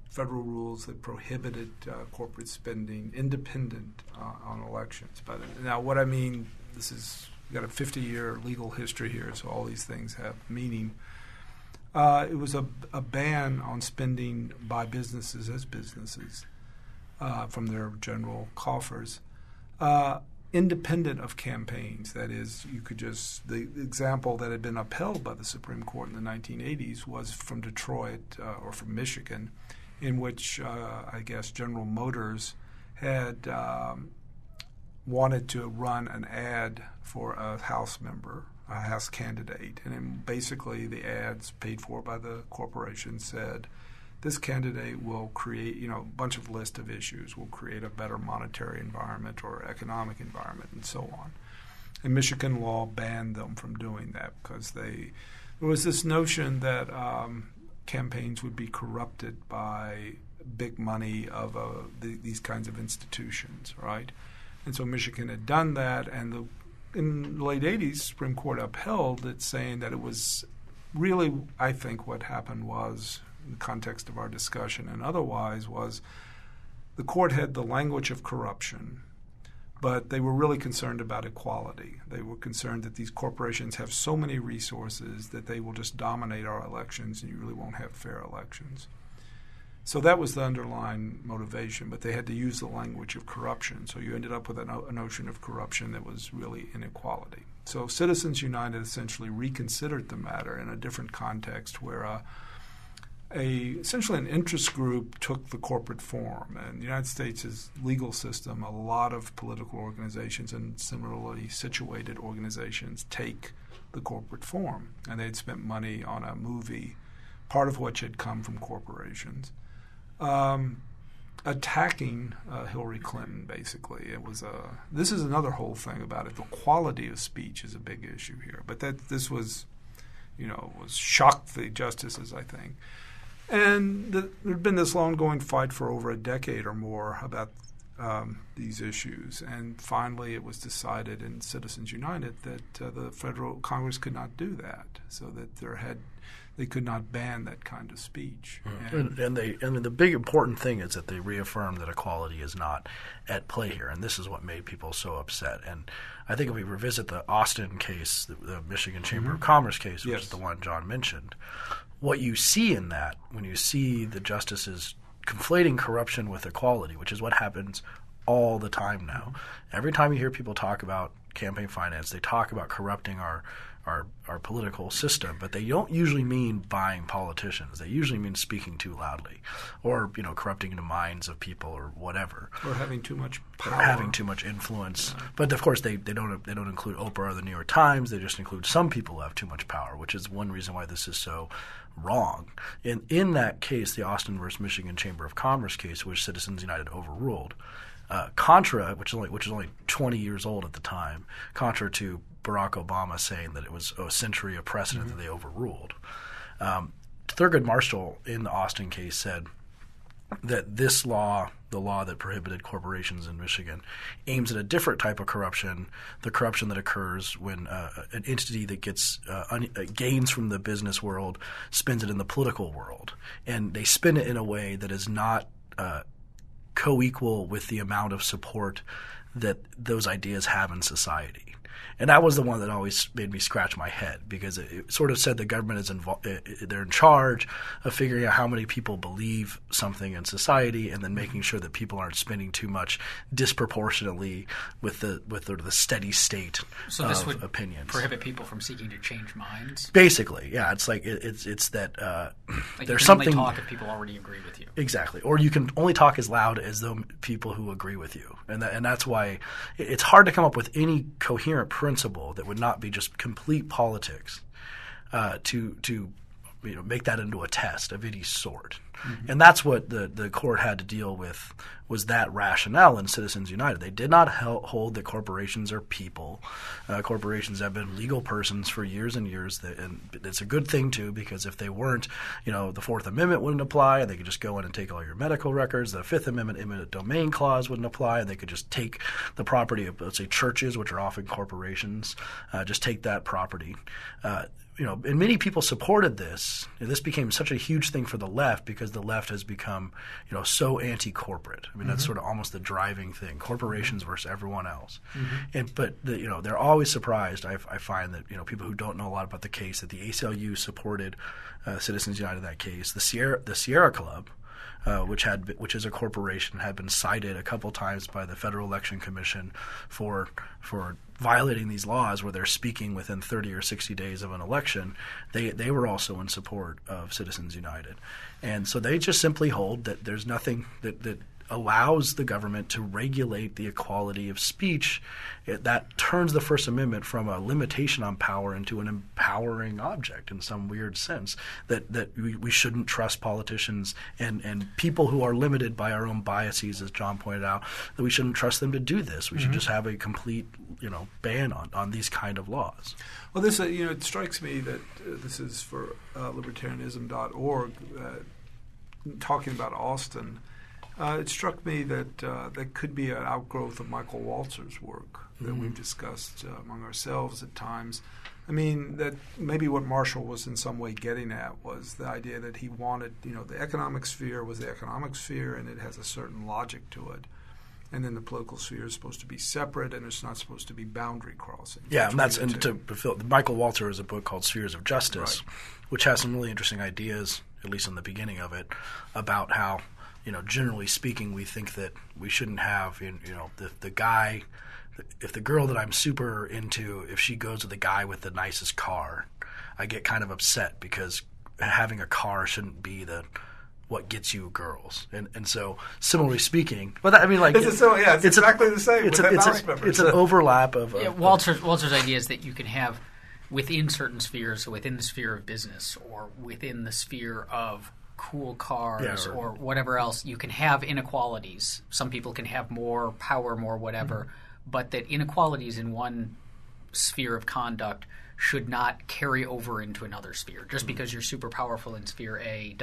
federal rules that prohibited corporate spending independent on elections. But now what I mean, this is... We've got a 50-year legal history here, so all these things have meaning. It was a ban on spending by businesses as businesses from their general coffers, independent of campaigns. That is, you could just – the example that had been upheld by the Supreme Court in the 1980s was from Detroit or from Michigan, in which I guess General Motors had wanted to run an ad for a House member, a House candidate. And then basically the ads paid for by the corporation said, this candidate will create, you know, a bunch of list of issues, will create a better monetary environment or economic environment and so on. And Michigan law banned them from doing that because there was this notion that campaigns would be corrupted by big money of these kinds of institutions, right? And so Michigan had done that, and in the late 80s, Supreme Court upheld it, saying that it was really, I think what happened was, in the context of our discussion and otherwise, was the court had the language of corruption, but they were really concerned about equality. They were concerned that these corporations have so many resources that they will just dominate our elections and you really won't have fair elections. So that was the underlying motivation, but they had to use the language of corruption. So you ended up with a notion of corruption that was really inequality. So Citizens United essentially reconsidered the matter in a different context where essentially an interest group took the corporate form. And the United States' legal system, a lot of political organizations and similarly situated organizations take the corporate form. And they'd spent money on a movie, part of which had come from corporations. Attacking Hillary Clinton, basically. It was this is another whole thing about it. The quality of speech is a big issue here. But this was, shocked the justices, I think. And there had been this ongoing fight for over a decade or more about these issues. And finally it was decided in Citizens United that the federal Congress could not do that, so that they could not ban that kind of speech. And the big important thing is that they reaffirmed that equality is not at play here, and this is what made people so upset. And I think if we revisit the Austin case, the Michigan Chamber of Commerce case, which is the one John mentioned, what you see in that, when you see the justices conflating corruption with equality, which is what happens all the time now. Every time you hear people talk about campaign finance, they talk about corrupting our political system, but they don't usually mean buying politicians. They usually mean speaking too loudly or, corrupting the minds of people or whatever. Or having too much power. Or having too much influence. Yeah. But, of course, they don't include Oprah or the New York Times. They just include some people who have too much power, which is one reason why this is so wrong. And in that case, the Austin versus Michigan Chamber of Commerce case, which Citizens United overruled, Contra, which is only 20 years old at the time, contra to Barack Obama saying that it was a century of precedent that they overruled. Thurgood Marshall in the Austin case said that this law, the law that prohibited corporations in Michigan, aims at a different type of corruption, the corruption that occurs when an entity that gets gains from the business world spends it in the political world. And they spend it in a way that is not co-equal with the amount of support that those ideas have in society. And that was the one that always made me scratch my head, because it sort of said the government is involved, they're in charge of figuring out how many people believe something in society and then making sure that people aren't spending too much disproportionately with the steady state so of this would opinions. Prohibit people from seeking to change minds. Basically, yeah, it's like it's that like there's something. You can only talk if people already agree with you. Exactly, or you can only talk as loud as the people who agree with you, and that's why. why it's hard to come up with any coherent principle that would not be just complete politics to make that into a test of any sort. Mm-hmm. And that's what the court had to deal with, was that rationale in Citizens United. They did not hold that corporations are people. Corporations have been legal persons for years and years, and it's a good thing too, because if they weren't, the Fourth Amendment wouldn't apply, and they could just go in and take all your medical records. The Fifth Amendment eminent domain clause wouldn't apply, and they could just take the property of, let's say, churches, which are often corporations, just take that property. And many people supported this. And this became such a huge thing for the left because the left has become, so anti-corporate. I mean, that's sort of almost the driving thing: corporations versus everyone else. Mm-hmm. But they're always surprised. I find that people who don't know a lot about the case, that the ACLU supported Citizens United in that case. The Sierra Club, which is a corporation, had been cited a couple times by the Federal Election Commission for violating these laws where they're speaking within 30 or 60 days of an election. They were also in support of Citizens United. And so they just simply hold that there's nothing that allows the government to regulate the equality of speech. That turns the First Amendment from a limitation on power into an empowering object in some weird sense, that we shouldn't trust politicians and people who are limited by our own biases, as John pointed out, that we shouldn't trust them to do this. We should just have a complete ban on these kind of laws. Well, this it strikes me that this is for Libertarianism.org talking about Austin. It struck me that that could be an outgrowth of Michael Walzer's work that we've discussed among ourselves at times. I mean, that maybe what Marshall was in some way getting at was the idea that he wanted, the economic sphere was the economic sphere, and it has a certain logic to it. And then the political sphere is supposed to be separate, and it's not supposed to be boundary crossing. Yeah, Michael Walzer has a book called Spheres of Justice, which has some really interesting ideas, at least in the beginning of it, about how generally speaking, we think that we shouldn't have, the guy, if the girl that I'm super into, if she goes with the guy with the nicest car, I get kind of upset because having a car shouldn't be what gets you girls. And so similarly speaking, it's exactly the same. It's an overlap of Walzer's idea is that you can have within certain spheres, so within the sphere of business or within the sphere of cool cars or whatever else, you can have inequalities. Some people can have more power, more whatever, but that inequalities in one sphere of conduct should not carry over into another sphere. Just because you're super powerful in sphere A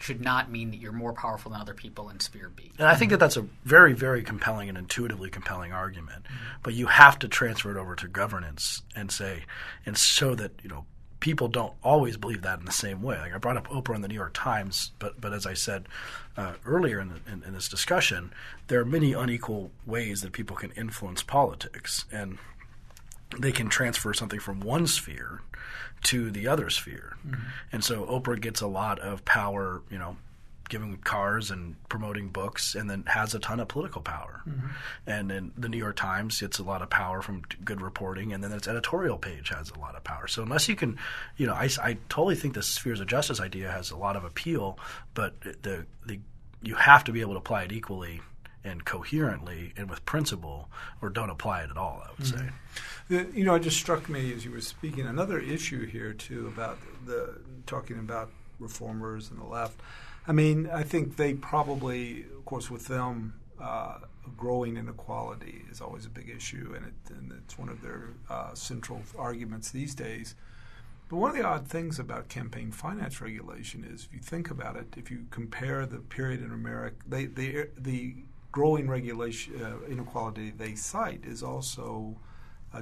should not mean that you're more powerful than other people in sphere B. And I think that's a very, very compelling and intuitively compelling argument. Mm-hmm. But you have to transfer it over to governance and show that, people don't always believe that in the same way. Like I brought up Oprah in the New York Times, but as I said earlier in this discussion, there are many unequal ways that people can influence politics, and they can transfer something from one sphere to the other sphere. Mm-hmm. And so Oprah gets a lot of power, giving cars and promoting books, and then has a ton of political power. Mm-hmm. And then the New York Times gets a lot of power from good reporting, and then its editorial page has a lot of power. So unless you can I totally think the spheres of justice idea has a lot of appeal, but you have to be able to apply it equally and coherently and with principle, or don't apply it at all, I would say. It just struck me as you were speaking, another issue here too about talking about reformers and the left. I mean, I think they probably, of course, with them, growing inequality is always a big issue, and it's one of their central arguments these days. But one of the odd things about campaign finance regulation is, if you think about it, if you compare the period in America, the growing regulation inequality they cite is also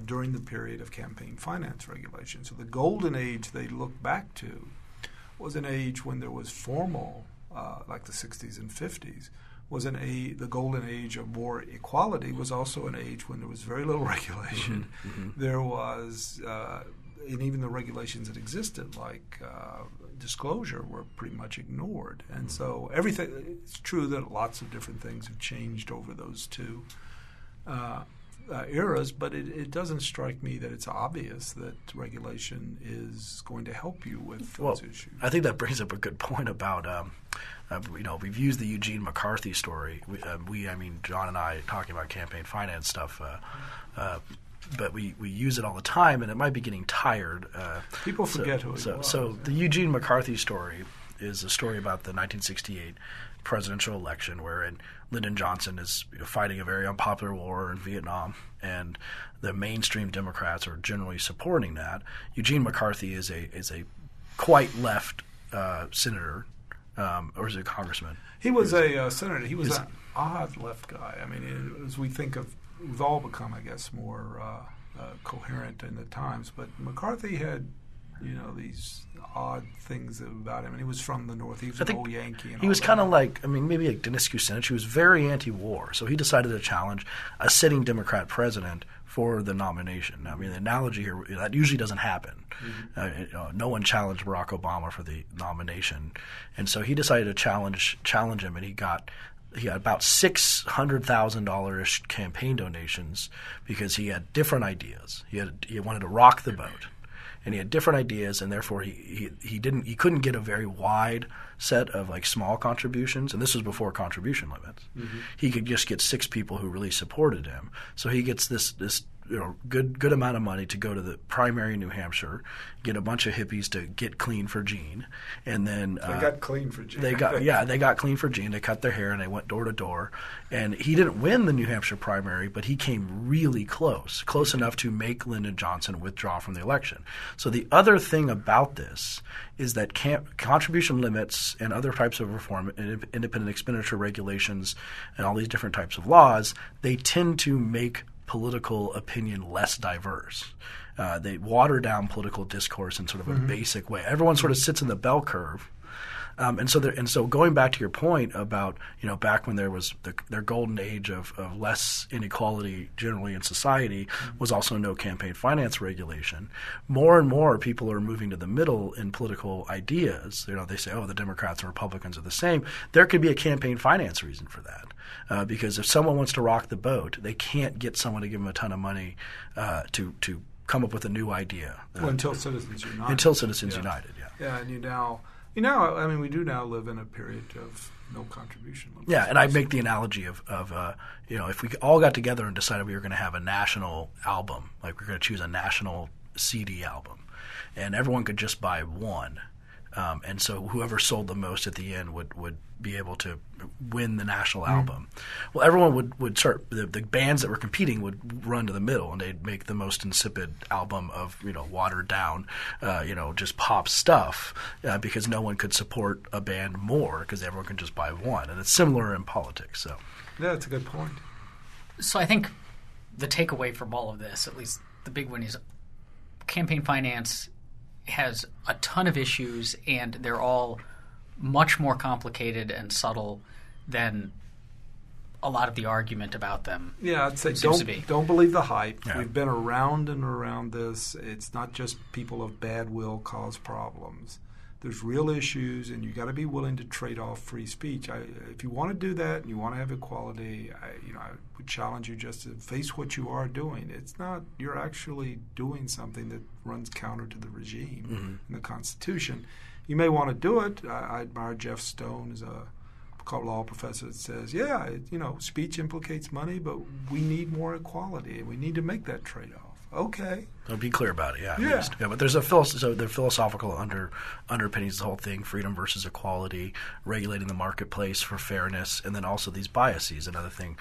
during the period of campaign finance regulation. So the golden age they look back to was an age when there was formal, like the 60s and 50s, the golden age of more equality was also an age when there was very little regulation. Mm-hmm. There was, and even the regulations that existed, like disclosure, were pretty much ignored. And so everything, it's true that lots of different things have changed over those two. eras, but it doesn't strike me that it's obvious that regulation is going to help you with those issues. I think that brings up a good point about we've used the Eugene McCarthy story. I mean John and I talking about campaign finance stuff. But we use it all the time, and it might be getting tired. People forget who it was. So the Eugene McCarthy story is a story about the 1968 presidential election, wherein Lyndon Johnson is fighting a very unpopular war in Vietnam, and the mainstream Democrats are generally supporting that. Eugene McCarthy is a quite left senator, or is it a congressman? He was a senator. He was an odd left guy. I mean, as we think of, we've all become, I guess, more coherent in the times. But McCarthy had, these odd things about him. And he was from the North. He was an old Yankee. And he was kind of like, maybe like Dennis Kucinich. He was very anti-war. So he decided to challenge a sitting Democrat president for the nomination. I mean, the analogy here, that usually doesn't happen. Mm-hmm. No one challenged Barack Obama for the nomination. And so he decided to challenge him, and he got about $600,000-ish campaign donations because he had different ideas. He wanted to rock the boat, and he had different ideas, and therefore he couldn't get a very wide set of like small contributions, and this was before contribution limits. Mm-hmm. He could just get six people who really supported him, so he gets this good amount of money to go to the primary in New Hampshire, get a bunch of hippies to get clean for Gene, and then they got clean for Gene. They got clean for Gene. They cut their hair and they went door to door, and he didn't win the New Hampshire primary, but he came really close enough to make Lyndon Johnson withdraw from the election. So the other thing about this is that contribution limits and other types of reform, independent expenditure regulations, and all these different types of laws, they tend to make political opinion less diverse. They water down political discourse in sort of a basic way. Everyone sort of sits in the bell curve. And so going back to your point about, back when there was their golden age of less inequality generally in society was also no campaign finance regulation. More and more people are moving to the middle in political ideas. They say, the Democrats and Republicans are the same. There could be a campaign finance reason for that because if someone wants to rock the boat, they can't get someone to give them a ton of money to come up with a new idea. Until Citizens United. Yeah, and we do now live in a period of no contribution limits. Yeah, and I make the analogy of if we all got together and decided we were going to have a national album, like we're going to choose a national CD album, and everyone could just buy one. And so whoever sold the most at the end would be able to win the national album. Well, everyone would start – the bands that were competing would run to the middle, and they'd make the most insipid album of, watered down, just pop stuff because no one could support a band more because everyone could just buy one. And it's similar in politics. So. Yeah, that's a good point. So I think the takeaway from all of this, at least the big one, is campaign finance – has a ton of issues, and they're all much more complicated and subtle than a lot of the argument about them. Yeah, I'd say don't believe the hype. Yeah. We've been around and around this. It's not just people of bad will cause problems. There's real issues, and you got to be willing to trade off free speech. If you want to do that and you want to have equality, I would challenge you just to face what you are doing. It's not – you're actually doing something that runs counter to the regime and the Constitution. You may want to do it. I admire Jeff Stone as a law professor that says, speech implicates money, but we need more equality, and we need to make that trade-off. Okay. So be clear about it, but there's the philosophical underpinnings of the whole thing, freedom versus equality, regulating the marketplace for fairness, and then also these biases. Another thing,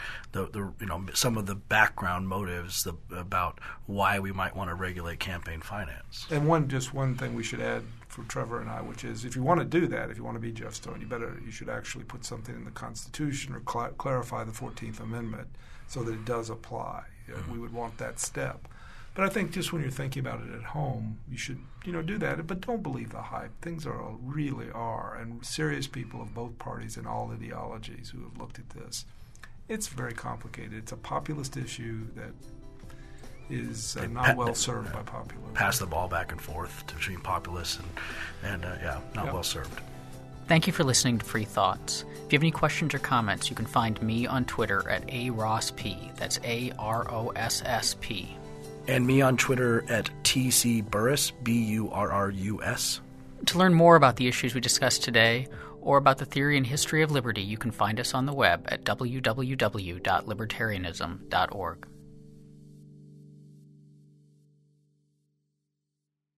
some of the background motives about why we might want to regulate campaign finance. And one thing we should add for Trevor and I, which is if you want to do that, if you want to be Jeff Stone, you should actually put something in the Constitution or clarify the 14th Amendment so that it does apply. We would want that step. But I think just when you're thinking about it at home, you should, do that. But don't believe the hype. Things really are. And serious people of both parties and all ideologies who have looked at this, it's very complicated. It's a populist issue that is not well served by popular. Pass the ball back and forth between populists and not well served. Thank you for listening to Free Thoughts. If you have any questions or comments, you can find me on Twitter at ARossP. That's ARossP. And me on Twitter at TCBurrus, BURRUS. To learn more about the issues we discussed today or about the theory and history of liberty, you can find us on the web at www.libertarianism.org.